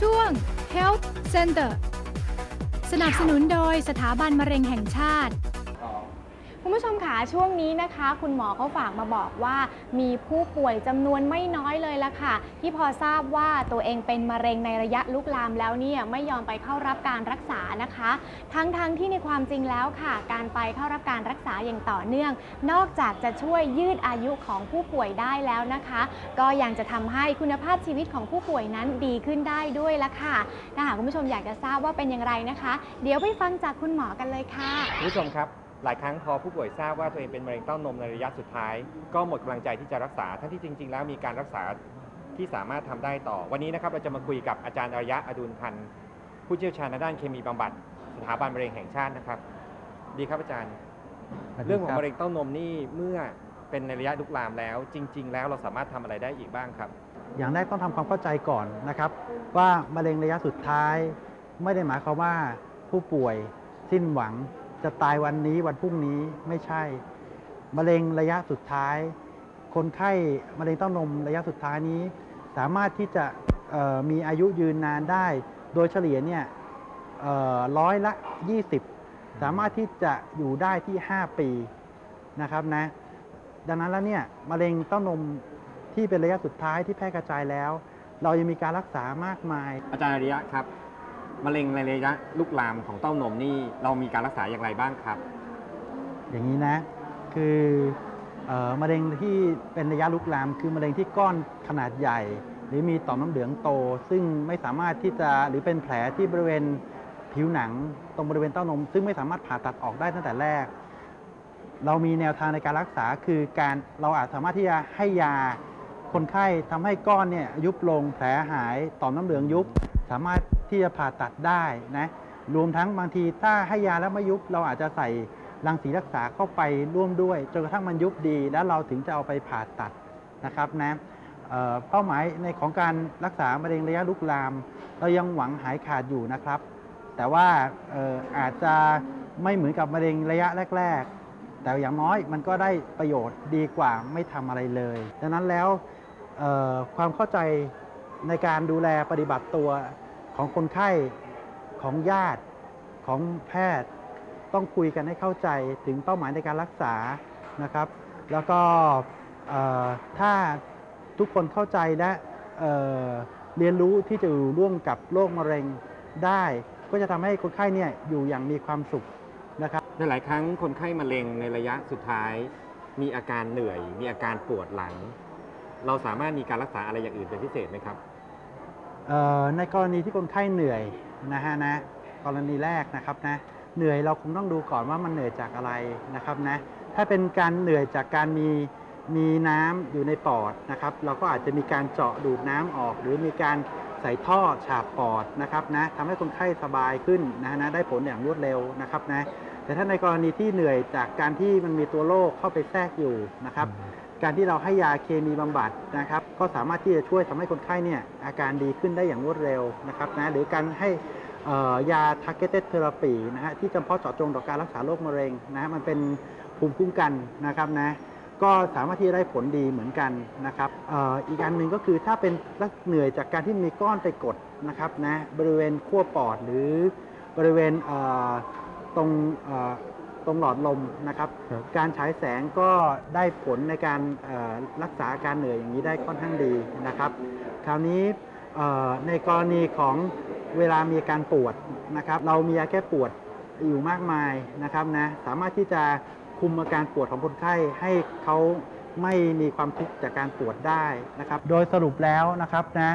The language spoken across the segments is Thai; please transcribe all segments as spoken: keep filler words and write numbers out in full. ช่วง Health Center สนับสนุนโดยสถาบันมะเร็งแห่งชาติคุณผู้ชมค่ะช่วงนี้นะคะคุณหมอเขาฝากมาบอกว่ามีผู้ป่วยจำนวนไม่น้อยเลยละค่ะที่พอทราบว่าตัวเองเป็นมะเร็งในระยะลุกลามแล้วเนี่ยไม่ยอมไปเข้ารับการรักษานะคะทั้งๆ ท, ที่ในความจริงแล้วค่ะการไปเข้ารับการรักษาอย่างต่อเนื่องนอกจากจะช่วยยืดอายุของผู้ป่วยได้แล้วนะคะก็ยังจะทำให้คุณภาพชีวิตของผู้ป่วยนั้นดีขึ้นได้ด้วยละค่ะถ้าหากคุณผู้ชมอยากจะทราบว่าเป็นอย่างไรนะคะเดี๋ยวไปฟังจากคุณหมอกันเลยค่ะคุณผู้ชมครับหลายครั้งพอผู้ป่วยทราบว่าตัวเองเป็นมะเร็งเต้านมในระยะสุดท้ายก็หมดกำลังใจที่จะรักษาทั้งที่จริงๆแล้วมีการรักษาที่สามารถทำได้ต่อวันนี้นะครับเราจะมาคุยกับอาจารย์อารยะอดุลพันธ์ผู้เชี่ยวชาญในด้านเคมีบำบัดสถาบันมะเร็งแห่งชาตินะครับดีครับอาจารย์เรื่องของมะเร็งเต้านมนี่เมื่อเป็นในระยะลุกลามแล้วจริงๆแล้วเราสามารถทำอะไรได้อีกบ้างครับอย่างแรกต้องทำความเข้าใจก่อนนะครับว่ามะเร็งระยะสุดท้ายไม่ได้หมายความว่าผู้ป่วยสิ้นหวังจะตายวันนี้วันพรุ่งนี้ไม่ใช่มะเร็งระยะสุดท้ายคนไข้มะเร็งเต้านมระยะสุดท้ายนี้สามารถที่จะมีอายุยืนนานได้โดยเฉลี่ยเนี่ยร้อยละยี่สิบสามารถที่จะอยู่ได้ที่ห้าปีนะครับนะดังนั้นแล้วเนี่ยมะเร็งเต้านมที่เป็นระยะสุดท้ายที่แพร่กระจายแล้วเรายังมีการรักษามากมายอาจารย์อริยะครับมะเร็งในระยะลุกลามของเต้านมนี่เรามีการรักษาอย่างไรบ้างครับอย่างนี้นะคือเอ่อมะเร็งที่เป็นระยะลุกลามคือมะเร็งที่ก้อนขนาดใหญ่หรือมีต่อมน้ำเหลืองโตซึ่งไม่สามารถที่จะหรือเป็นแผลที่บริเวณผิวหนังตรงบริเวณเต้านมซึ่งไม่สามารถผ่าตัดออกได้ตั้งแต่แรกเรามีแนวทางในการรักษาคือการเราอาจสามารถที่จะให้ยาคนไข้ทำให้ก้อนเนี่ยยุบลงแผลหายต่อมน้ำเหลืองยุบสามารถที่จะผ่าตัดได้นะรวมทั้งบางทีถ้าให้ยาแล้วไม่ยุบเราอาจจะใส่รังสีรักษาเข้าไปร่วมด้วยจนกระทั่งมันยุบดีแล้วเราถึงจะเอาไปผ่าตัดนะครับนะ เอ่อ เป้าหมายในของการรักษามะเร็งระยะลุกลามเรายังหวังหายขาดอยู่นะครับแต่ว่า เอ่อ อาจจะไม่เหมือนกับมะเร็งระยะแรกๆแต่อย่างน้อยมันก็ได้ประโยชน์ดีกว่าไม่ทำอะไรเลยดังนั้นแล้วความเข้าใจในการดูแลปฏิบัติตัวของคนไข้ของญาติของแพทย์ต้องคุยกันให้เข้าใจถึงเป้าหมายในการรักษานะครับแล้วก็ถ้าทุกคนเข้าใจและเอ่อเรียนรู้ที่จะอยู่ร่วมกับโรคมะเร็งได้ก็จะทำให้คนไข้เนี่ยอยู่อย่างมีความสุขนะครับในหลายครั้งคนไข้มะเร็งในระยะสุดท้ายมีอาการเหนื่อยมีอาการปวดหลังเราสามารถมีการรักษาอะไรอย่างอื่นเป็นพิเศษไหมครับในกรณีที่คนไข้เหนื่อยนะฮะนะกรณีแรกนะครับนะเหนื่อยเราคงต้องดูก่อนว่ามันเหนื่อยจากอะไรนะครับนะถ้าเป็นการเหนื่อยจากการมีมีน้ำอยู่ในปอดนะครับเราก็อาจจะมีการเจาะดูดน้ำออกหรือมีการใส่ท่อฉาบปอดนะครับนะทำให้คนไข้สบายขึ้นนะฮะนะได้ผลอย่างรวดเร็วนะครับนะแต่ถ้าในกรณีที่เหนื่อยจากการที่มันมีตัวโรคเข้าไปแทรกอยู่นะครับการที่เราให้ยาเคมีบำบัดนะครับก็สามารถที่จะช่วยทำให้คนไข้เนี่ยอาการดีขึ้นได้อย่างรวดเร็วนะครับนะหรือการให้ยา targeted therapy นะฮะที่จำเพาะเจาะจงต่อการรักษาโรคมะเร็งนะมันเป็นภูมิคุ้มกันนะครับนะก็สามารถที่จะได้ผลดีเหมือนกันนะครับอีกอันหนึ่งก็คือถ้าเป็นเหนื่อยจากการที่มีก้อนไปกดนะครับนะบริเวณขั้วปอดหรือบริเวณตรงตรงหลอดลมนะครับการฉายแสงก็ได้ผลในการรักษาอาการเหนื่อยอย่างนี้ได้ค่อนข้างดีนะครับคราวนี้ในกรณีของเวลามีอาการปวดนะครับเรามียาแก้ปวดอยู่มากมายนะครับนะสามารถที่จะคุมอาการปวดของคนไข้ให้เขาไม่มีความทุกข์จากการปวดได้นะครับโดยสรุปแล้วนะครับนะ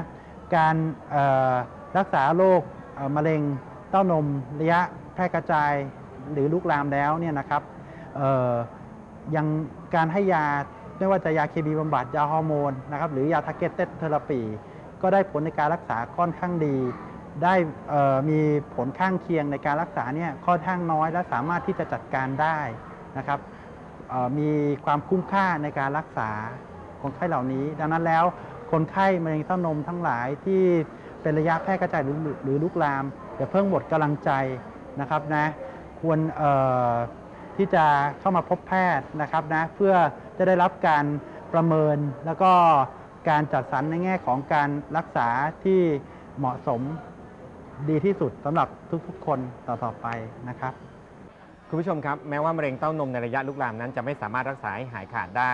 การรักษาโรคมะเร็งเต้านมระยะแพร่กระจายหรือลุกลามแล้วเนี่ยนะครับยังการให้ยาไม่ว่าจะยาเคมีบำบัดยาฮอร์โมนนะครับหรือยา targeted therapy ก็ได้ผลในการรักษาค่อนข้างดีได้มีผลข้างเคียงในการรักษาเนี่ยค่อนข้างน้อยและสามารถที่จะจัดการได้นะครับมีความคุ้มค่าในการรักษาคนไข้เหล่านี้ดังนั้นแล้วคนไข้มะเร็งเต้านมทั้งหลายที่เป็นระยะแพร่กระจายหรือลุกลามอย่าเพิ่งหมดกำลังใจนะครับนะควรที่จะเข้ามาพบแพทย์นะครับนะเพื่อจะได้รับการประเมินแล้วก็การจัดสรรในแง่ของการรักษาที่ เหมาะสมดีที่สุดสำหรับทุกๆคนต่อๆไปนะครับคุณผู้ชมครับแม้ว่ามะเร็งเต้านมในระยะลุกลามนั้นจะไม่สามารถรักษาให้หายขาดได้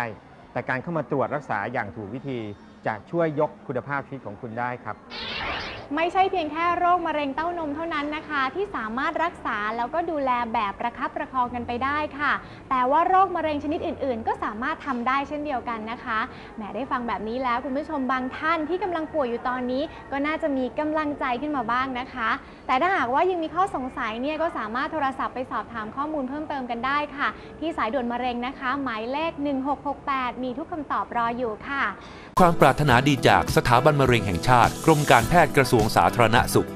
แต่การเข้ามาตรวจรักษาอย่างถูกวิธีจะช่วยยกคุณภาพชีวิตของคุณได้ครับไม่ใช่เพียงแค่โรคมะเร็งเต้านมเท่านั้นนะคะที่สามารถรักษาแล้วก็ดูแลแบบประคับประคองกันไปได้ค่ะแต่ว่าโรคมะเร็งชนิดอื่นๆก็สามารถทำได้เช่นเดียวกันนะคะแหมได้ฟังแบบนี้แล้วคุณผู้ชมบางท่านที่กำลังป่วยอยู่ตอนนี้ก็น่าจะมีกำลังใจขึ้นมาบ้างนะคะแต่ถ้าหากว่ายังมีข้อสงสัยเนี่ยก็สามารถโทรศัพท์ไปสอบถามข้อมูลเพิ่มเติมกันได้ค่ะที่สายด่วนมะเร็งนะคะหมายเลขหนึ่งหกหกแปดมีทุกคำตอบรออยู่ค่ะความปรารถนาดีจากสถาบันมะเร็งแห่งชาติกรมการแพทย์กระทรวงสาธารณสุข